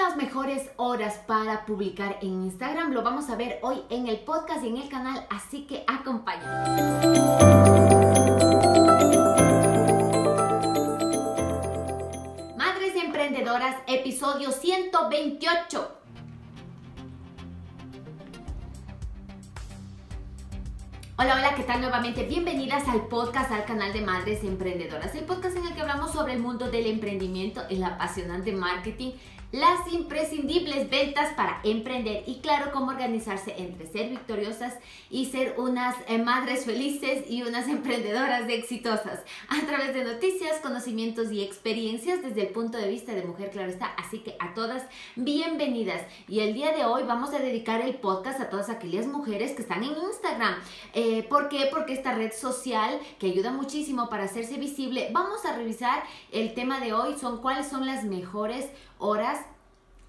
las mejores horas para publicar en Instagram? Lo vamos a ver hoy en el podcast y en el canal, así que acompáñame. Madres Emprendedoras, episodio 128. Hola, hola, ¿qué tal? Nuevamente bienvenidas al podcast, al canal de Madres Emprendedoras, el podcast en el que hablamos sobre el mundo del emprendimiento, el apasionante marketing, las imprescindibles ventas para emprender y claro, cómo organizarse entre ser victoriosas y ser unas madres felices y unas emprendedoras exitosas a través de noticias, conocimientos y experiencias desde el punto de vista de mujer, claro está. Así que a todas bienvenidas, y el día de hoy vamos a dedicar el podcast a todas aquellas mujeres que están en Instagram. ¿Por qué? Porque esta red social que ayuda muchísimo para hacerse visible. Vamos a revisar el tema de hoy, son cuáles son las mejores horas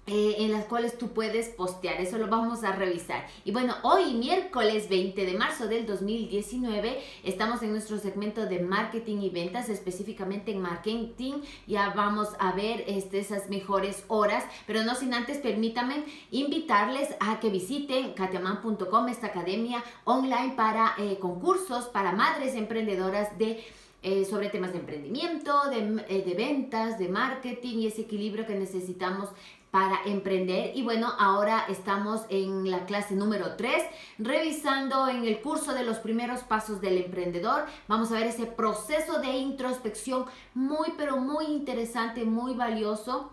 en las cuales tú puedes postear. Eso lo vamos a revisar. Y bueno, hoy miércoles 20 de marzo del 2019 estamos en nuestro segmento de marketing y ventas, específicamente en marketing. Ya vamos a ver esas mejores horas, pero no sin antes permítanme invitarles a que visiten katyaaman.com, esta academia online para concursos para madres emprendedoras de sobre temas de emprendimiento, de ventas, de marketing y ese equilibrio que necesitamos para emprender. Y bueno, ahora estamos en la clase número 3, revisando en el curso de los primeros pasos del emprendedor. Vamos a ver ese proceso de introspección muy, pero muy interesante, muy valioso.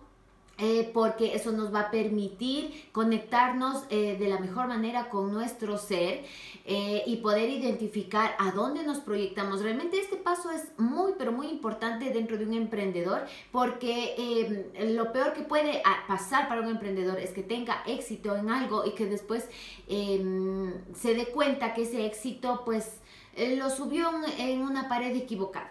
Porque eso nos va a permitir conectarnos de la mejor manera con nuestro ser y poder identificar a dónde nos proyectamos. Realmente este paso es muy, pero muy importante dentro de un emprendedor, porque lo peor que puede pasar para un emprendedor es que tenga éxito en algo y que después se dé cuenta que ese éxito, pues, lo subió en una pared equivocada,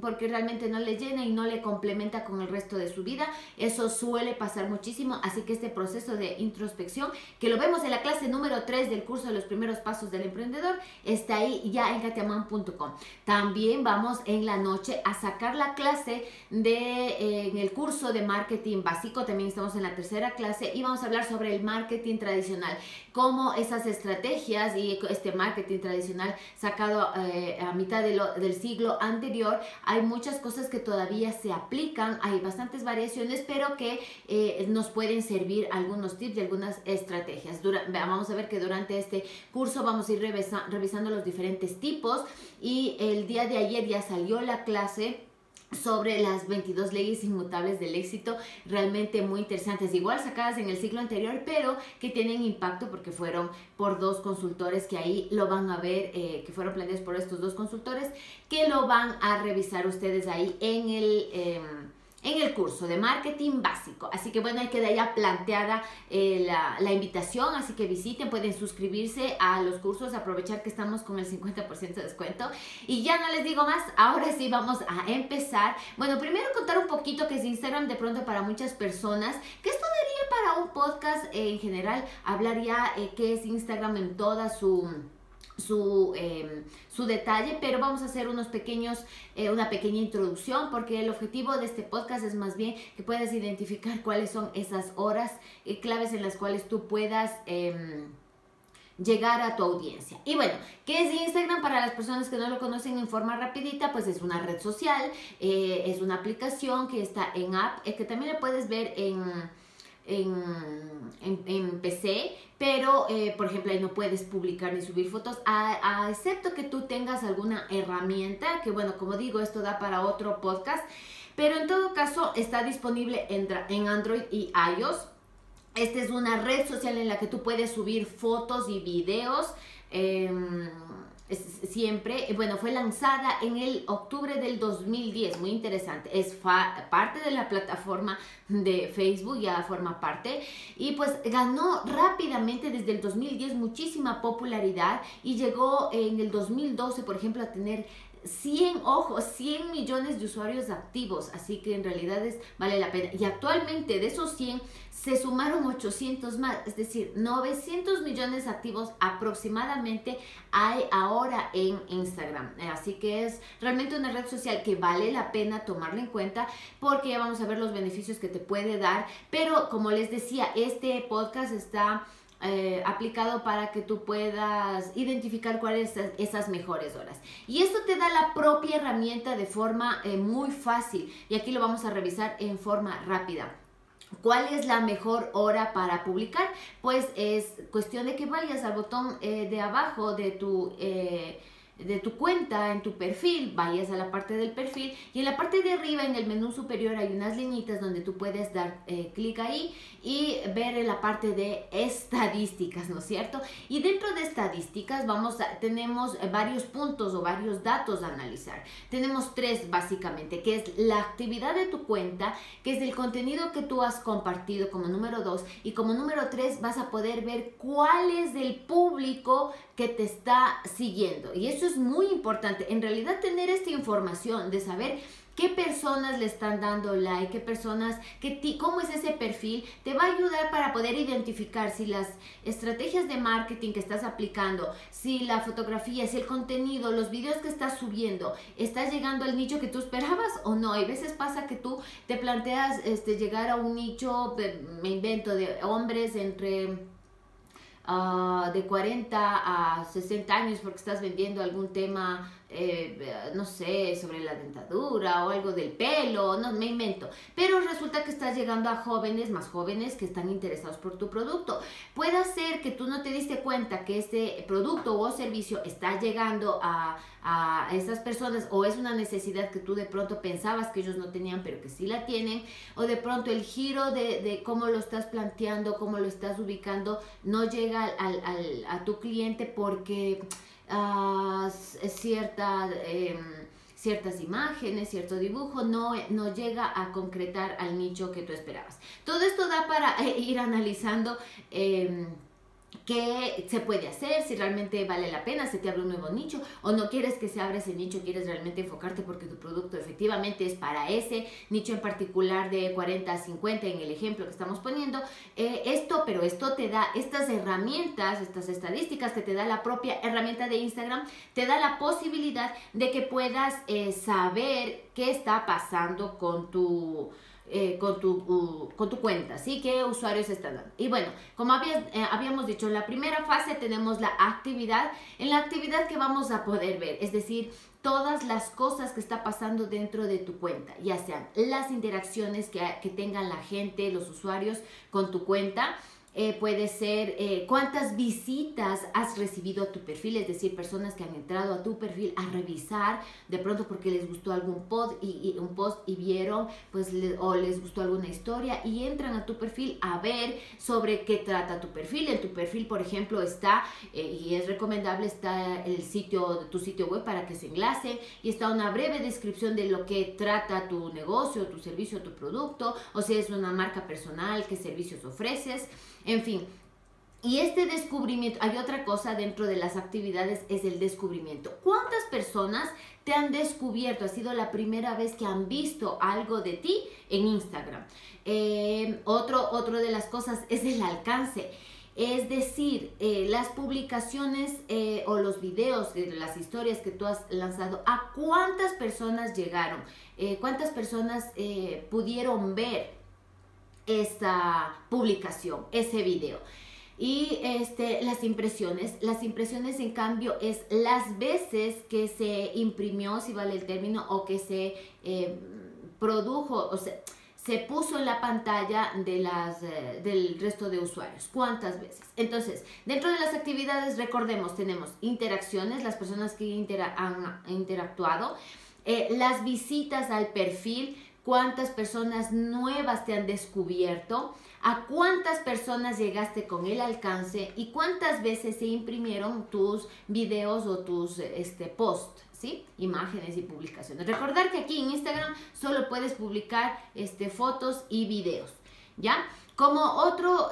porque realmente no le llena y no le complementa con el resto de su vida. Eso suele pasar muchísimo, así que este proceso de introspección, que lo vemos en la clase número 3 del curso de los primeros pasos del emprendedor, está ahí ya en katyaaman.com. También vamos en la noche a sacar la clase en el curso de marketing básico. También estamos en la tercera clase y vamos a hablar sobre el marketing tradicional, cómo esas estrategias y este marketing tradicional sacado a mitad del siglo anterior. Hay muchas cosas que todavía se aplican, hay bastantes variaciones, pero que nos pueden servir algunos tips y algunas estrategias. Vamos a ver que durante este curso vamos a ir revisando los diferentes tipos, y el día de ayer ya salió la clase sobre las 22 leyes inmutables del éxito, realmente muy interesantes, igual sacadas en el siglo anterior, pero que tienen impacto porque fueron por dos consultores, que ahí lo van a ver, que fueron planteados por estos dos consultores, que lo van a revisar ustedes ahí en el curso de marketing básico. Así que bueno, ahí queda ya planteada la invitación, así que visiten, pueden suscribirse a los cursos, aprovechar que estamos con el 50% de descuento. Y ya no les digo más, ahora sí vamos a empezar. Bueno, primero contar un poquito que es Instagram, de pronto para muchas personas, que esto daría para un podcast en general, hablar ya qué es Instagram en toda su detalle, pero vamos a hacer una pequeña introducción, porque el objetivo de este podcast es más bien que puedas identificar cuáles son esas horas claves en las cuales tú puedas llegar a tu audiencia. Y bueno, ¿qué es Instagram? Para las personas que no lo conocen en forma rapidita, pues es una red social, es una aplicación que está en app, que también la puedes ver en PC, pero por ejemplo ahí no puedes publicar ni subir fotos, excepto que tú tengas alguna herramienta, que bueno, como digo, esto da para otro podcast, pero en todo caso está disponible en Android y iOS. Esta es una red social en la que tú puedes subir fotos y videos siempre. Bueno, fue lanzada en el octubre del 2010, muy interesante. Es parte de la plataforma de Facebook, ya forma parte, y pues ganó rápidamente desde el 2010 muchísima popularidad, y llegó en el 2012, por ejemplo, a tener 100 ojos, 100 millones de usuarios activos, así que en realidad vale la pena. Y actualmente de esos 100 se sumaron 800 más, es decir, 900 millones activos aproximadamente hay ahora en Instagram. Así que es realmente una red social que vale la pena tomarla en cuenta, porque ya vamos a ver los beneficios que te puede dar. Pero como les decía, este podcast está aplicado para que tú puedas identificar cuáles son esas mejores horas. Y esto te da la propia herramienta de forma muy fácil, y aquí lo vamos a revisar en forma rápida. ¿Cuál es la mejor hora para publicar? Pues es cuestión de que vayas al botón de abajo de tu cuenta, en tu perfil, vayas a la parte del perfil, y en la parte de arriba, en el menú superior, hay unas liñitas donde tú puedes dar clic ahí y ver en la parte de estadísticas, ¿no es cierto? Y dentro de estadísticas tenemos varios puntos o varios datos a analizar. Tenemos tres básicamente, que es la actividad de tu cuenta, que es el contenido que tú has compartido, como número 2, y como número 3 vas a poder ver cuál es el público que te está siguiendo. Y eso es muy importante, en realidad, tener esta información de saber qué personas le están dando like, qué personas, cómo es ese perfil, te va a ayudar para poder identificar si las estrategias de marketing que estás aplicando, si la fotografía, si el contenido, los videos que estás subiendo, estás llegando al nicho que tú esperabas o no. Hay veces pasa que tú te planteas llegar a un nicho, me invento, de hombres entre de 40 a 60 años, porque estás vendiendo algún tema, no sé, sobre la dentadura o algo del pelo, no me invento, pero resulta que estás llegando a jóvenes, más jóvenes, que están interesados por tu producto. Puede ser que tú no te diste cuenta que este producto o servicio está llegando a esas personas, o es una necesidad que tú de pronto pensabas que ellos no tenían, pero que sí la tienen, o de pronto el giro de cómo lo estás planteando, cómo lo estás ubicando, no llega a tu cliente, porque ciertas imágenes, cierto dibujo, no llega a concretar al nicho que tú esperabas. Todo esto da para ir analizando qué se puede hacer, si realmente vale la pena, si te abre un nuevo nicho o no quieres que se abra ese nicho, quieres realmente enfocarte porque tu producto efectivamente es para ese nicho en particular de 40 a 50 en el ejemplo que estamos poniendo. Pero esto te da estas herramientas, estas estadísticas que te da la propia herramienta de Instagram, te da la posibilidad de que puedas saber qué está pasando con tu cuenta, ¿sí? ¿Qué usuarios están dando? Y bueno, como habíamos dicho, en la primera fase tenemos la actividad, en la actividad que vamos a poder ver, es decir, todas las cosas que está pasando dentro de tu cuenta, ya sean las interacciones que tengan la gente, los usuarios con tu cuenta. Puede ser cuántas visitas has recibido a tu perfil, es decir, personas que han entrado a tu perfil a revisar, de pronto porque les gustó algún post y vieron, pues, o les gustó alguna historia y entran a tu perfil a ver sobre qué trata tu perfil. En tu perfil, por ejemplo, está, y es recomendable, está tu sitio web para que se enlace, y está una breve descripción de lo que trata tu negocio, tu servicio, tu producto, o si es una marca personal, qué servicios ofreces. En fin, y este descubrimiento, hay otra cosa dentro de las actividades, es el descubrimiento. ¿Cuántas personas te han descubierto? Ha sido la primera vez que han visto algo de ti en Instagram. Otro de las cosas es el alcance. Es decir, las publicaciones o los videos, las historias que tú has lanzado, ¿a cuántas personas llegaron? ¿Cuántas personas pudieron ver esta publicación, ese video? Y las impresiones, en cambio, es las veces que se imprimió, si vale el término, o que se produjo, o sea, se puso en la pantalla del resto de usuarios. ¿Cuántas veces? Entonces, dentro de las actividades, recordemos, tenemos interacciones, las personas que han interactuado, las visitas al perfil, cuántas personas nuevas te han descubierto, a cuántas personas llegaste con el alcance y cuántas veces se imprimieron tus videos o tus posts, ¿sí? Imágenes y publicaciones. Recordar que aquí en Instagram solo puedes publicar fotos y videos, ¿ya? Como otra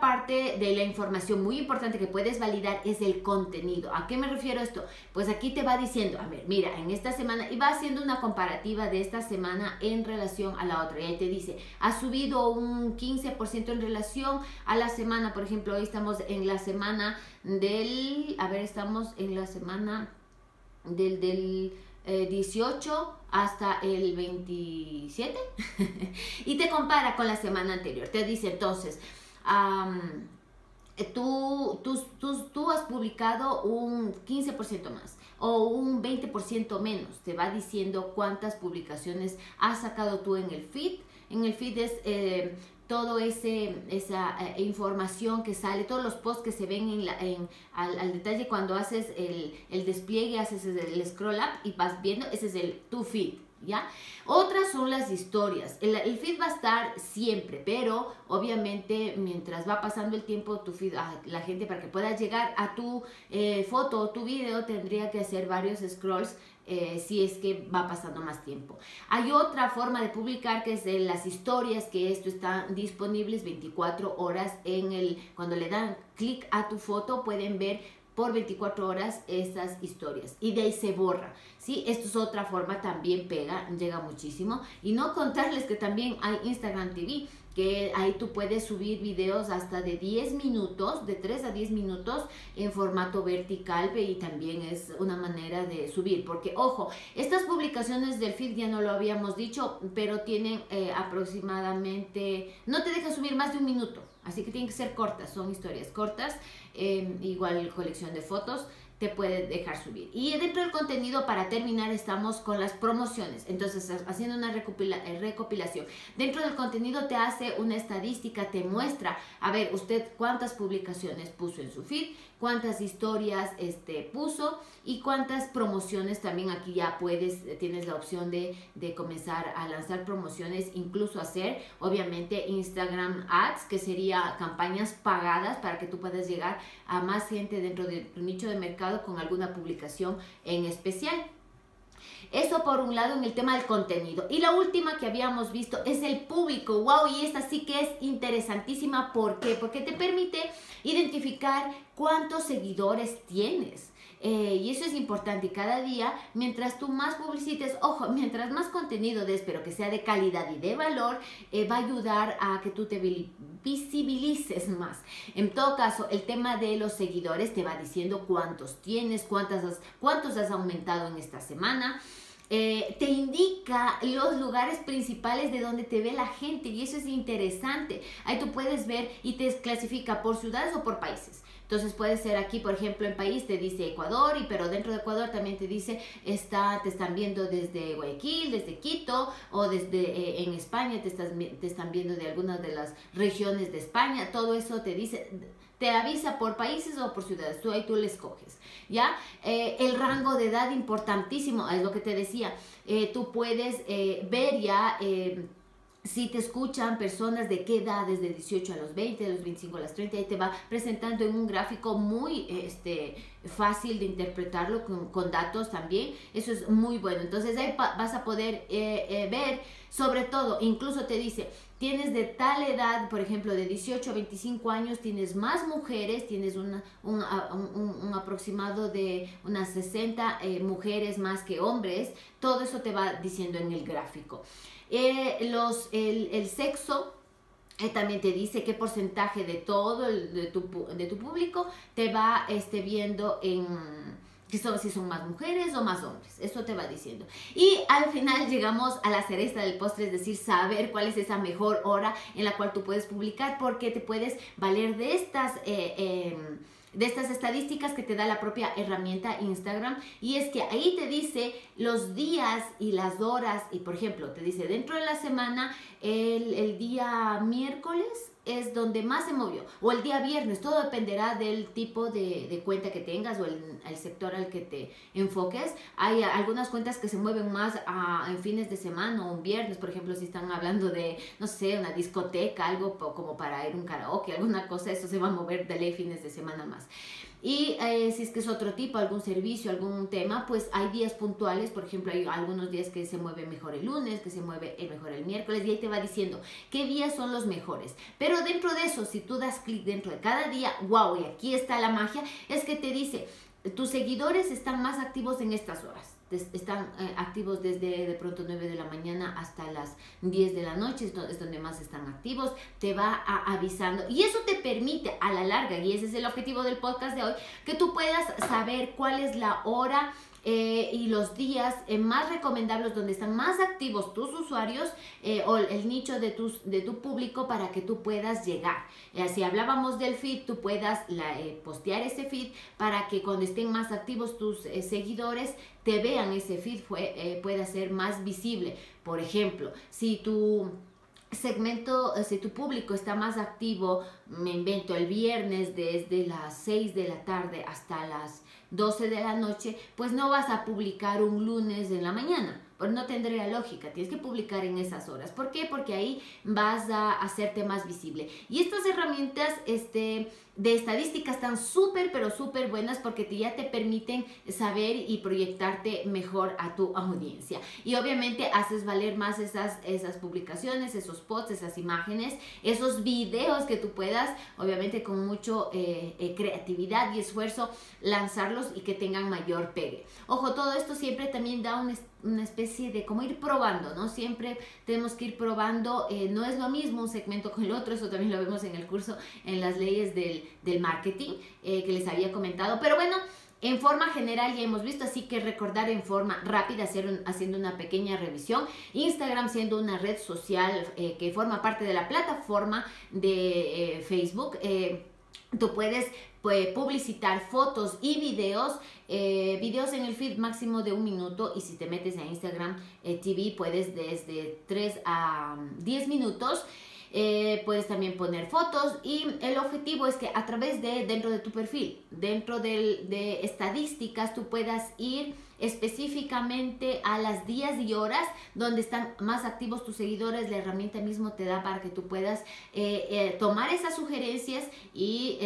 parte de la información muy importante que puedes validar es el contenido. ¿A qué me refiero esto? Pues aquí te va diciendo, a ver, mira, en esta semana, y va haciendo una comparativa de esta semana en relación a la otra. Y ahí te dice, ha subido un 15% en relación a la semana, por ejemplo, hoy estamos en la semana del, a ver, estamos en la semana del 18 hasta el 27 y te compara con la semana anterior. Te dice entonces, tú has publicado un 15% más o un 20% menos. Te va diciendo cuántas publicaciones has sacado tú en el feed. En el feed es toda esa información que sale, todos los posts que se ven al detalle cuando haces el despliegue, haces el scroll up y vas viendo, ese es tu feed, ¿ya? Otras son las historias. El feed va a estar siempre, pero obviamente mientras va pasando el tiempo, tu feed, la gente para que pueda llegar a tu foto o tu video tendría que hacer varios scrolls. Si es que va pasando más tiempo. Hay otra forma de publicar que es de las historias, que esto está disponibles 24 horas cuando le dan clic a tu foto pueden ver por 24 horas estas historias y de ahí se borra, ¿sí? Esto es otra forma, también llega muchísimo. Y no contarles que también hay Instagram TV, que ahí tú puedes subir videos hasta de 10 minutos, de 3 a 10 minutos en formato vertical, y también es una manera de subir, porque ojo, estas publicaciones del feed ya no lo habíamos dicho, pero tienen aproximadamente, no te deja subir más de un minuto, así que tienen que ser cortas, son historias cortas, igual colección de fotos te puede dejar subir. Y dentro del contenido, para terminar, estamos con las promociones. Entonces, haciendo una recopilación. Dentro del contenido te hace una estadística, te muestra, a ver, usted cuántas publicaciones puso en su feed, cuántas historias puso y cuántas promociones. También aquí ya tienes la opción de comenzar a lanzar promociones, incluso hacer, obviamente, Instagram Ads, que sería campañas pagadas para que tú puedas llegar a más gente dentro de tu nicho de mercado con alguna publicación en especial. Eso por un lado en el tema del contenido. Y la última que habíamos visto es el público. ¡Wow! Y esta sí que es interesantísima. ¿Por qué? Porque te permite identificar cuántos seguidores tienes. Y eso es importante. Y cada día, mientras tú más publicites, ojo, mientras más contenido des, pero que sea de calidad y de valor, va a ayudar a que tú te visibilices más. En todo caso, el tema de los seguidores te va diciendo cuántos tienes, cuántos has aumentado en esta semana. Te indica los lugares principales de donde te ve la gente, y eso es interesante. Ahí tú puedes ver y te clasifica por ciudades o por países. Entonces puede ser aquí, por ejemplo, en país te dice Ecuador, pero dentro de Ecuador también te dice, te están viendo desde Guayaquil, desde Quito, o desde en España te están viendo de algunas de las regiones de España. Todo eso te dice, te avisa por países o por ciudades, tú ahí tú le escoges, ¿ya? El rango de edad, importantísimo, es lo que te decía, tú puedes ver ya... Si te escuchan personas de qué edad, desde 18 a los 20, de los 25 a los 30, ahí te va presentando en un gráfico muy fácil de interpretarlo, con datos también. Eso es muy bueno. Entonces ahí vas a poder ver, sobre todo, incluso te dice, tienes de tal edad, por ejemplo, de 18 a 25 años, tienes más mujeres, tienes un aproximado de unas 60 mujeres más que hombres. Todo eso te va diciendo en el gráfico. El sexo también te dice qué porcentaje de todo de tu público te va viendo si son más mujeres o más hombres. Eso te va diciendo. Y al final llegamos a la cereza del postre, es decir, saber cuál es esa mejor hora en la cual tú puedes publicar, porque te puedes valer de estas estadísticas que te da la propia herramienta Instagram, y es que ahí te dice los días y las horas. Y por ejemplo te dice, dentro de la semana el día miércoles es donde más se movió, o el día viernes. Todo dependerá del tipo de cuenta que tengas o el sector al que te enfoques. Hay algunas cuentas que se mueven más en fines de semana o un viernes, por ejemplo, si están hablando de, no sé, una discoteca, algo como para ir a un karaoke, alguna cosa, eso se va a mover de ley fines de semana más. Y si es que es otro tipo, algún servicio, algún tema, pues hay días puntuales. Por ejemplo, hay algunos días que se mueve mejor el lunes, que se mueve mejor el miércoles, y ahí te va diciendo qué días son los mejores. Pero dentro de eso, si tú das clic dentro de cada día, wow, y aquí está la magia, es que te dice, tus seguidores están más activos en estas horas. Están activos desde de pronto 9 de la mañana hasta las 10 de la noche, es donde más están activos, te va avisando, y eso te permite a la larga, y ese es el objetivo del podcast de hoy, que tú puedas saber cuál es la hora y los días más recomendables, donde están más activos tus usuarios o el nicho de tu público, para que tú puedas llegar. Si hablábamos del feed, tú puedas postear ese feed para que cuando estén más activos tus seguidores te vean ese feed, pueda ser más visible. Por ejemplo, si tú segmento, si tu público está más activo, me invento, el viernes desde las 6 de la tarde hasta las 12 de la noche, pues no vas a publicar un lunes en la mañana, pues no tendría lógica. Tienes que publicar en esas horas. ¿Por qué? Porque ahí vas a hacerte más visible. Y estas herramientas de estadística están súper, pero súper buenas, porque ya te permiten saber y proyectarte mejor a tu audiencia. Y obviamente haces valer más esas publicaciones, esos posts, esas imágenes, esos videos que tú puedas, obviamente con mucho creatividad y esfuerzo, lanzarlos y que tengan mayor pegue. Ojo, todo esto siempre también da una especie de como ir probando, ¿no? Siempre tenemos que ir probando, no es lo mismo un segmento con el otro, eso también lo vemos en el curso, en las leyes del marketing que les había comentado. Pero bueno, en forma general ya hemos visto, así que recordar en forma rápida, haciendo una pequeña revisión. Instagram siendo una red social que forma parte de la plataforma de Facebook. Tú puedes publicitar fotos y videos, videos en el feed máximo de 1 minuto, y si te metes a Instagram TV puedes desde 3 a 10 minutos. Puedes también poner fotos, y el objetivo es que a través de dentro de tu perfil, dentro de estadísticas, tú puedas ir específicamente a las días y horas donde están más activos tus seguidores. La herramienta mismo te da para que tú puedas tomar esas sugerencias y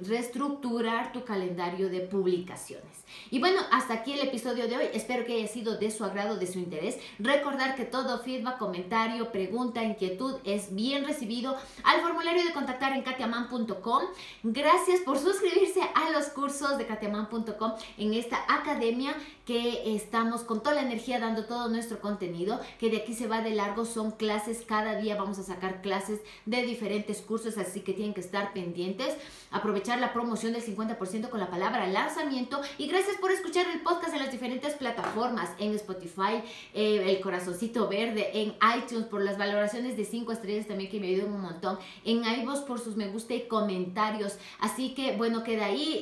reestructurar tu calendario de publicaciones. Y bueno, hasta aquí el episodio de hoy. Espero que haya sido de su agrado, de su interés. Recordar que todo feedback, comentario, pregunta, inquietud es bien recibido al formulario de contactar en katyaaman.com. Gracias por suscribirse a los cursos de katyaaman.com, en esta academia que estamos con toda la energía dando todo nuestro contenido, que de aquí se va de largo, son clases, cada día vamos a sacar clases de diferentes cursos, así que tienen que estar pendientes, aprovechar la promoción del 50% con la palabra lanzamiento. Y gracias por escuchar el podcast en las diferentes plataformas, en Spotify, el corazoncito verde, en iTunes por las valoraciones de 5 estrellas también, que me ayudan un montón, en iVoox por sus me gusta y comentarios. Así que bueno, queda ahí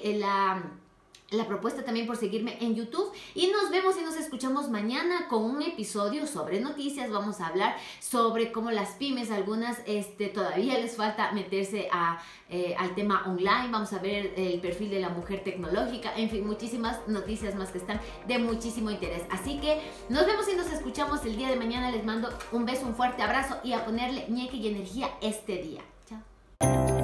la propuesta también por seguirme en YouTube, y nos vemos y nos escuchamos mañana con un episodio sobre noticias. Vamos a hablar sobre cómo las pymes, algunas todavía les falta meterse al tema online. Vamos a ver el perfil de la mujer tecnológica, en fin, muchísimas noticias más que están de muchísimo interés. Así que nos vemos y nos escuchamos el día de mañana. Les mando un beso, un fuerte abrazo, y a ponerle ñeque y energía este día. Chao.